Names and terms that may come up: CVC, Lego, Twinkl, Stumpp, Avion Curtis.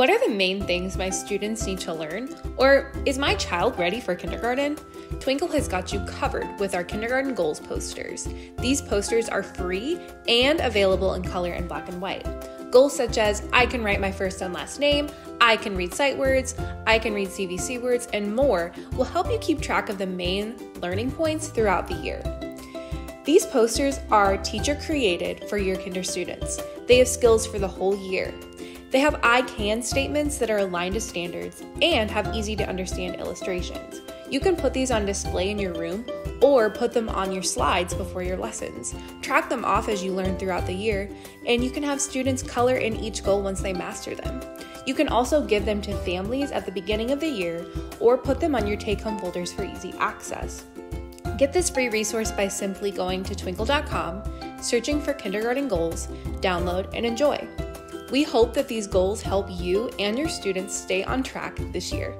What are the main things my students need to learn? Or is my child ready for kindergarten? Twinkl has got you covered with our kindergarten goals posters. These posters are free and available in color and black and white. Goals such as, I can write my first and last name, I can read sight words, I can read CVC words, and more will help you keep track of the main learning points throughout the year. These posters are teacher created for your kinder students. They have skills for the whole year. They have I can statements that are aligned to standards and have easy to understand illustrations. You can put these on display in your room or put them on your slides before your lessons. Track them off as you learn throughout the year, and you can have students color in each goal once they master them. You can also give them to families at the beginning of the year or put them on your take-home folders for easy access. Get this free resource by simply going to twinkl.com, searching for kindergarten goals, download, and enjoy. We hope that these goals help you and your students stay on track this year.